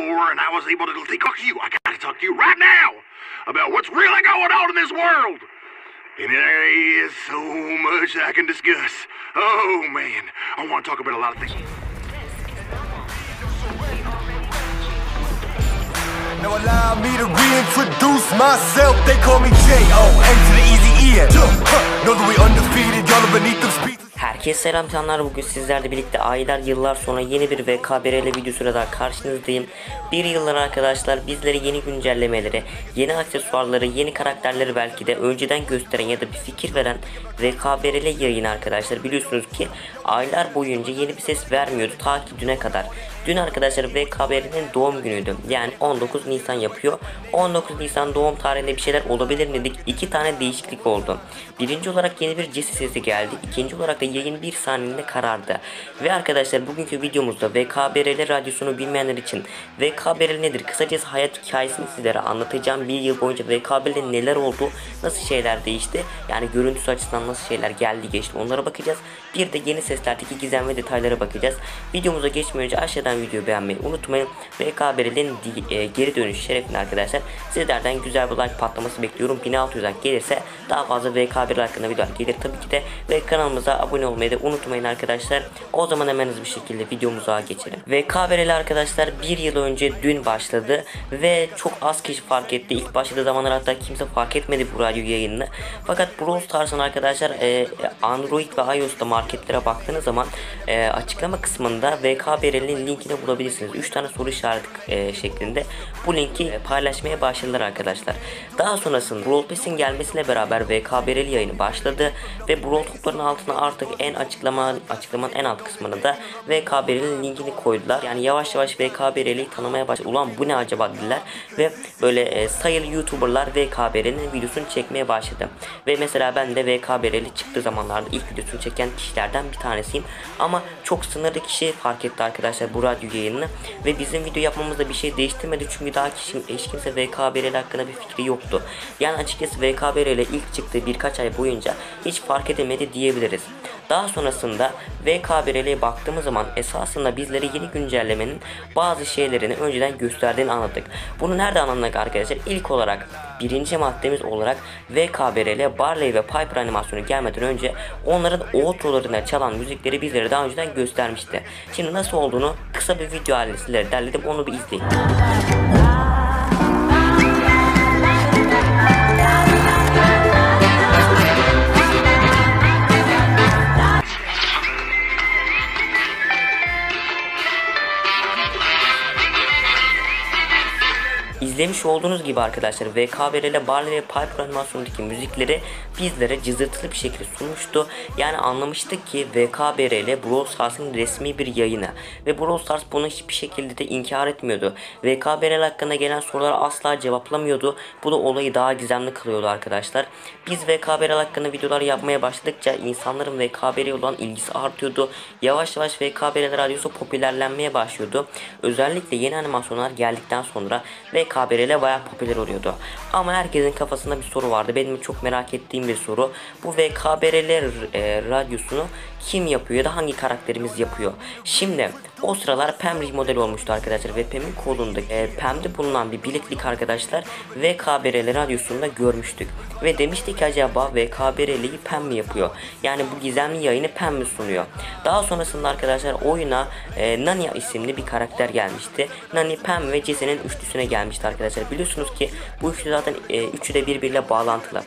door and I was able to talk to you. I gotta talk to you right now about what's really going on in this world. And there is so much I can discuss. Oh man, I want to talk about a lot of things. Now allow me to reintroduce myself. They call me J.O.N to the easy E. Know that we undefeated, y'all are beneath them speed. Herkese selam canlar, bugün sizlerle birlikte aylar yıllar sonra yeni bir VKBRL videosuyla daha karşınızdayım. Bir yıllar arkadaşlar bizlere yeni güncellemeleri, yeni aksesuarları, yeni karakterleri belki de önceden gösteren ya da bir fikir veren VKBRL yayını arkadaşlar. Biliyorsunuz ki aylar boyunca yeni bir ses vermiyordu ta ki düne kadar. Dün arkadaşlar VKBRL'nin doğum günüydü. Yani 19 Nisan yapıyor. 19 Nisan doğum tarihinde bir şeyler olabilir mi dedik. İki tane değişiklik oldu. Birinci olarak yeni bir Jesse sesi geldi. İkinci olarak da yayın bir saniyede karardı. Ve arkadaşlar bugünkü videomuzda VKBRL radyosunu bilmeyenler için VKBRL nedir? Kısacası hayat hikayesini sizlere anlatacağım. Bir yıl boyunca VKBRL'de neler oldu? Nasıl şeyler değişti? Yani görüntüsü açısından nasıl şeyler geldi geçti? Onlara bakacağız. Bir de yeni seslerdeki gizem ve detaylara bakacağız. Videomuza geçmeden önce aşağıdan videoyu beğenmeyi unutmayın. VKBRL'in geri dönüş şerefine arkadaşlar sizlerden güzel bir like patlaması bekliyorum. 1600'den gelirse daha fazla VKBRL hakkında videolar gelir tabii ki de ve kanalımıza abone olmayı da unutmayın arkadaşlar. O zaman hemen hızlı bir şekilde videomuza geçelim. VKBRL arkadaşlar bir yıl önce dün başladı ve çok az kişi fark etti. İlk başladığı zamanlar hatta kimse fark etmedi bu radyo yayınını. Fakat Brawl Stars'ın arkadaşlar Android ve iOS'ta marketlere baktığınız zaman açıklama kısmında VKBRL'in linkini bulabilirsiniz. 3 tane soru işareti şeklinde bu linki paylaşmaya başladılar arkadaşlar. Daha sonrasında Brawl Pass'in gelmesiyle beraber VKBRL yayını başladı ve Brawl toplarının altına artık en açıklamanın en alt kısmına da VKBRL'in linkini koydular. Yani yavaş yavaş VKBRL'i tanımaya başladı. Ulan bu ne acaba dediler ve böyle sayılı YouTuber'lar VKBRL'in videosunu çekmeye başladı. Ve mesela ben de VKBRL çıktığı zamanlarda ilk videosunu çeken kişilerden bir tanesiyim. Ama çok sınırlı kişi fark etti arkadaşlar bu radyo yayınını ve bizim video yapmamızda bir şey değiştirmedi çünkü daha hiç kimse VKBRL hakkında bir fikri yoktu. Yani açıkçası VKBRL ilk çıktığı birkaç ay boyunca hiç fark edemedi diyebiliriz. Daha sonrasında VKBRL'ye baktığımız zaman esasında bizlere yeni güncellemenin bazı şeylerini önceden gösterdiğini anladık. Bunu nerede anladık arkadaşlar? İlk olarak birinci maddemiz olarak VKBRL Barley ve Piper animasyonu gelmeden önce onların outrolarına çalan müzikleri bizlere daha önceden göstermişti. Şimdi nasıl olduğunu kısa bir video halinde sizlere derledim, onu bir izleyin. İzlemiş olduğunuz gibi arkadaşlar VKBRL Barley ve Piper animasyonundaki müzikleri bizlere cızırtılı bir şekilde sunmuştu. Yani anlamıştık ki VKBRL Brawl Stars'ın resmi bir yayını ve Brawl Stars bunu hiçbir şekilde de inkar etmiyordu. VKBRL hakkında gelen soruları asla cevaplamıyordu. Bu da olayı daha gizemli kılıyordu arkadaşlar. Biz VKBRL hakkında videolar yapmaya başladıkça insanların VKBRL'ye olan ilgisi artıyordu. Yavaş yavaş VKBRL radyosu popülerlenmeye başlıyordu. Özellikle yeni animasyonlar geldikten sonra VKBRL bayağı popüler oluyordu. Ama herkesin kafasında bir soru vardı. Benim çok merak ettiğim bir soru. Bu VKBRL radyosunu kim yapıyor ya da hangi karakterimiz yapıyor? Şimdi o sıralar Pam remodel olmuştu arkadaşlar ve Pam'in kolunda Pam'de bulunan bir bileklik arkadaşlar VKBRL radyosunda görmüştük. Ve demiştik ki acaba VKBRL'yi Pam mi yapıyor? Yani bu gizemli yayını Pam mi sunuyor? Daha sonrasında arkadaşlar oyuna Nani isimli bir karakter gelmişti. Nani, Pam ve Jesse'nin üçlüsüne gelmişti arkadaşlar. Biliyorsunuz ki bu üçlü zaten üçü de birbiriyle bağlantılı.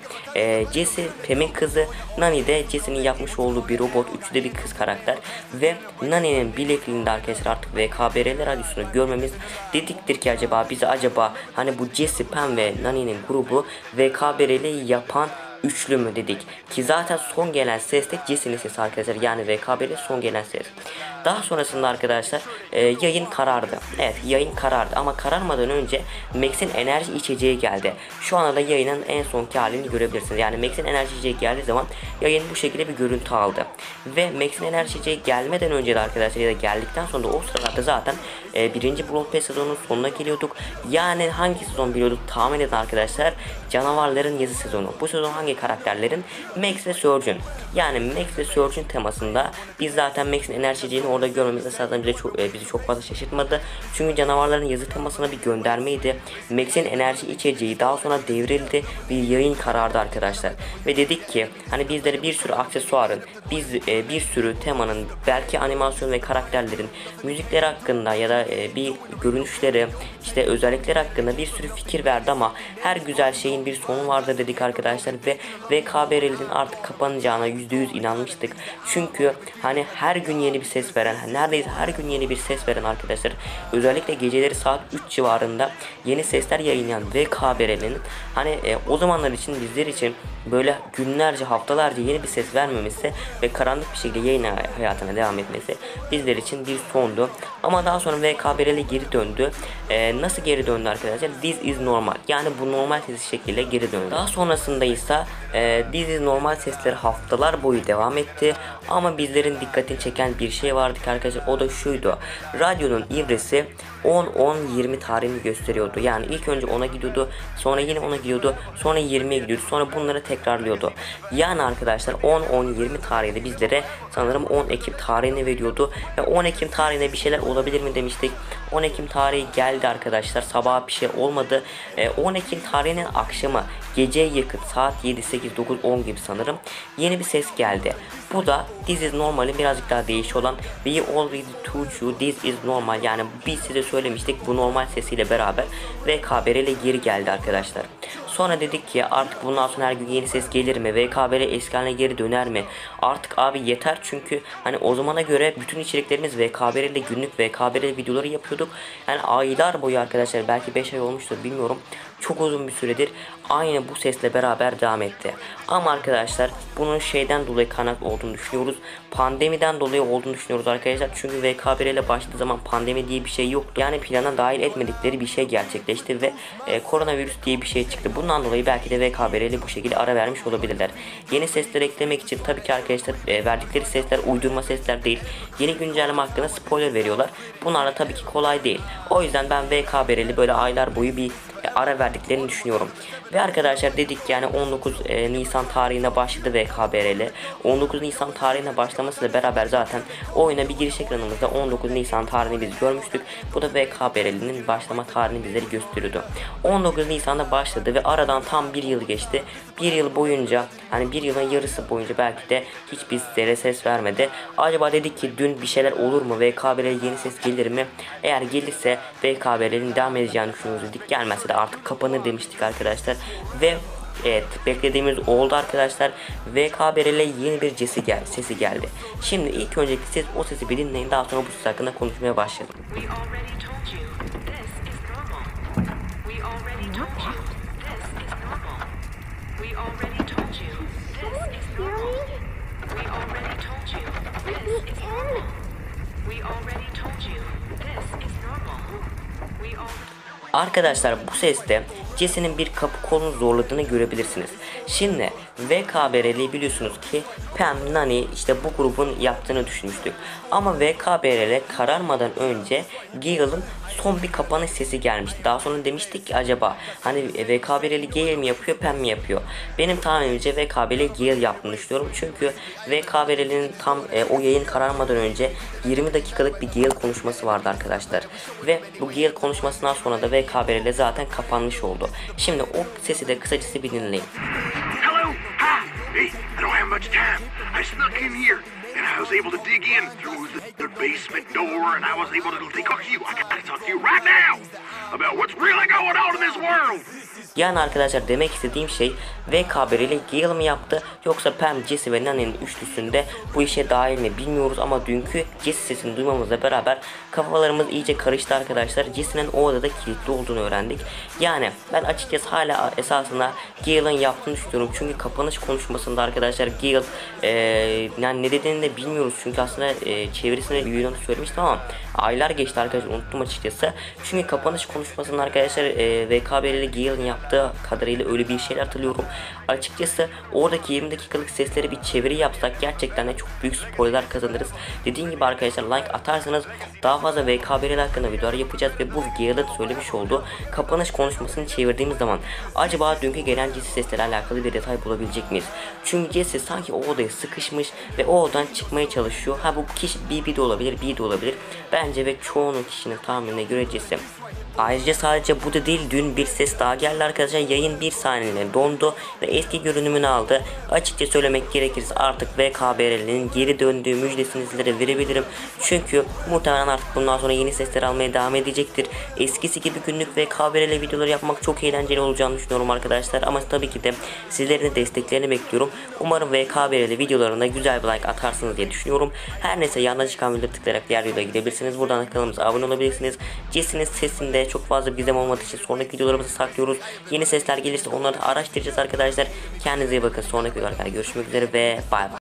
Jesse Pam'in kızı, Nani de Jesse'nin yapmış olduğu bir robot, üçü de bir kız karakter ve Nani'nin bilekliğinde arkadaşlar artık VKBRL radyosunu görmemiz dediktir ki acaba bize hani bu Jesse, Pam ve Nani'nin grubu VKBRL'yi yapan üçlü mü dedik ki zaten son gelen ses de Jesse'nin sesi arkadaşlar, yani VKBRL son gelen ses. Daha sonrasında arkadaşlar yayın karardı. Evet, yayın karardı ama kararmadan önce Max'in enerji içeceği geldi. Şu anda da yayının en sonki halini görebilirsiniz. Yani Max'in enerji içeceği geldiği zaman yayın bu şekilde bir görüntü aldı. Ve Max'in enerji içeceği gelmeden önce de arkadaşlar ya da geldikten sonra da o sıralarda zaten 1. Brawl Pass sezonunun sonuna geliyorduk. Yani hangi sezon biliyorduk tahmin edin arkadaşlar? Canavarların yazı sezonu. Bu sezon hangi karakterlerin? Max ve Surgeon. Yani Max ve Surgeon temasında biz zaten Max'in enerji içeceğini orada görmemiz esasen bile çok, bizi çok fazla şaşırtmadı. Çünkü canavarların yazı temasına bir göndermeydi. Max'in enerji içeceği daha sonra devrildi. Bir yayın karardı arkadaşlar. Ve dedik ki hani bizlere bir sürü aksesuarın, bir sürü temanın, belki animasyon ve karakterlerin müzikleri hakkında ya da bir görünüşleri, işte özellikleri hakkında bir sürü fikir verdi ama her güzel şeyin bir sonu vardır dedik arkadaşlar ve VKBRL'in artık kapanacağına %100 inanmıştık. Çünkü hani her gün yeni bir ses veren, neredeyse her gün yeni bir ses veren arkadaşlar, özellikle geceleri saat 3 civarında yeni sesler yayınlayan VKBRL'in hani o zamanlar için, bizler için böyle günlerce, haftalarca yeni bir ses vermemesi ve karanlık bir şekilde yayın hayatına devam etmesi bizler için bir sondu. Ama daha sonra VKBRL geri döndü. Nasıl geri döndü arkadaşlar? This is normal. Yani bu normal sesi şekilde geri döndü. Daha sonrasında ise this is normal sesleri haftalar boyu devam etti. Ama bizlerin dikkatini çeken bir şey vardı ki arkadaşlar, o da şuydu. Radyonun ivresi 10-10-20 tarihini gösteriyordu. Yani ilk önce 10'a gidiyordu. Sonra yine 10'a gidiyordu. Sonra 20'ye gidiyordu. Sonra bunları tekrarlıyordu. Yani arkadaşlar 10-10-20 tarihinde bizlere sanırım 10 Ekim tarihini veriyordu. Ve 10 Ekim tarihinde bir şeyler olabilir mi demiştik. 10 Ekim tarihi geldi arkadaşlar. Sabah bir şey olmadı. 10 Ekim tarihinin akşamı, geceye yakın saat 7, 8, 9, 10 gibi sanırım yeni bir ses geldi. Bu da this is normal'in birazcık daha değişik olan we already told you this is normal, yani biz size söylemiştik bu normal sesiyle beraber VKBRL geri geldi arkadaşlar. Sonra dedik ki artık bundan sonra her gün yeni ses gelir mi? VKBRL eski haline geri döner mi? Artık abi yeter, çünkü hani o zamana göre bütün içeriklerimiz VKBRL'de, günlük VKBRL videoları yapıyorduk. Yani aylar boyu arkadaşlar, belki 5 ay olmuştur bilmiyorum. Çok uzun bir süredir aynı bu sesle beraber devam etti. Ama arkadaşlar bunun şeyden dolayı kaynak olduğunu düşünüyoruz. Pandemiden dolayı olduğunu düşünüyoruz arkadaşlar. Çünkü VKBRL başladığı zaman pandemi diye bir şey yoktu. Yani plana dahil etmedikleri bir şey gerçekleşti ve koronavirüs diye bir şey çıktı. Bundan dolayı belki de VKBRL bu şekilde ara vermiş olabilirler. Yeni sesler eklemek için tabii ki arkadaşlar verdikleri sesler uydurma sesler değil. Yeni güncelleme hakkında spoiler veriyorlar. Bunlar da tabii ki kolay değil. O yüzden ben VKBRL böyle aylar boyu bir ara verdiklerini düşünüyorum. Ve arkadaşlar dedik yani 19 Nisan tarihine başladı VKBRL. 19 Nisan tarihine başlamasıyla beraber zaten oyuna bir giriş ekranımızda 19 Nisan tarihini biz görmüştük. Bu da VKBRL'nin başlama tarihini bizlere gösteriyordu. 19 Nisan'da başladı ve aradan tam bir yıl geçti. Bir yıl boyunca, hani bir yılın yarısı boyunca belki de hiçbir sesle ses vermedi. Acaba dedik ki dün bir şeyler olur mu? VKBRL yeni ses gelir mi? Eğer gelirse VKBRL'nin devam edeceğini düşünüyoruz dedik. Gelmezse de artık kapanır demiştik arkadaşlar. Ve evet, beklediğimiz oldu arkadaşlar. VKBRL'e yeni bir sesi geldi. Şimdi ilk önceki ses, o sesi bir dinleyin, daha sonra bu ses hakkında konuşmaya başlayalım. Arkadaşlar bu seste Jesse'nin bir kapı kolunu zorladığını görebilirsiniz. Şimdi VKBRL'i biliyorsunuz ki Pam, Nani işte bu grubun yaptığını düşünmüştük. Ama VKBRL kararmadan önce Gale'ın son bir kapanış sesi gelmişti. Daha sonra demiştik ki acaba hani VKBRL Gale mi yapıyor, Pam mi yapıyor? Benim tahminimce VKBRL Gale yaptığını düşünüyorum. Çünkü VKBRL'in tam o yayın kararmadan önce 20 dakikalık bir Gale konuşması vardı arkadaşlar. Ve bu Gale konuşmasından sonra da VKBRL zaten kapanmış oldu. Şimdi o sesi de kısacası bir dinleyin. Hello, hi. Hey, I don't have much time. I snuck in here and I was able to dig in through the basement door and I was able to talk to you. I gotta talk to you right now about what's really going on in this world. Yani arkadaşlar demek istediğim şey, VKBRL Gale mi yaptı yoksa Pam, Jesse ve Nani'nin üçlüsünde bu işe dahil mi bilmiyoruz ama dünkü Jesse sesini duymamızla beraber kafalarımız iyice karıştı arkadaşlar. Jesse'nin o odada kilitli olduğunu öğrendik. Yani ben açıkçası hala esasında Gale'ın yaptığını düşünüyorum. Çünkü kapanış konuşmasında arkadaşlar Gale yani ne dediğini de bilmiyoruz. Çünkü aslında çevirisinde Yunan'ı söylemiştim ama aylar geçti arkadaşlar, unuttum açıkçası. Çünkü kapanış konuşmasında arkadaşlar VKBRL Gale'ın yaptığını yaptığı kadarıyla öyle bir şeyler hatırlıyorum. Açıkçası oradaki 20 dakikalık seslere bir çeviri yapsak gerçekten de çok büyük spoiler kazanırız. Dediğim gibi arkadaşlar, like atarsanız daha fazla VKBRL hakkında videolar yapacağız ve bu Gale'ın söylemiş olduğu kapanış konuşmasını çevirdiğimiz zaman acaba dünkü gelen Jesse seslerle alakalı bir detay bulabilecek miyiz? Çünkü Jesse sanki o odaya sıkışmış ve o odadan çıkmaya çalışıyor. Ha, bu kişi BB de olabilir, B de olabilir. Bence ve çoğunun kişinin tahminine göre Jesse. Ayrıca sadece bu da değil, dün bir ses daha geldi arkadaşlar. Yayın bir saniyeliğine dondu ve eski görünümünü aldı. Açıkça söylemek gerekirse artık VKBRL'nin geri döndüğü müjdesini sizlere verebilirim. Çünkü muhtemelen artık bundan sonra yeni sesler almaya devam edecektir. Eskisi gibi günlük VKBRL videoları yapmak çok eğlenceli olacağını düşünüyorum arkadaşlar. Ama tabii ki de sizlerin de desteklerini bekliyorum. Umarım VKBRL videolarına güzel bir like atarsınız diye düşünüyorum. Her neyse, yanına çıkan videoları tıklayarak diğer videoya gidebilirsiniz. Buradan kanalımıza abone olabilirsiniz. Jesse'nin sesinde çok fazla gizem olmadığı için sonraki videolarımızı saklıyoruz. Yeni sesler gelirse onları araştıracağız arkadaşlar. Kendinize iyi bakın. Sonraki videolarda görüşmek üzere ve bay bay.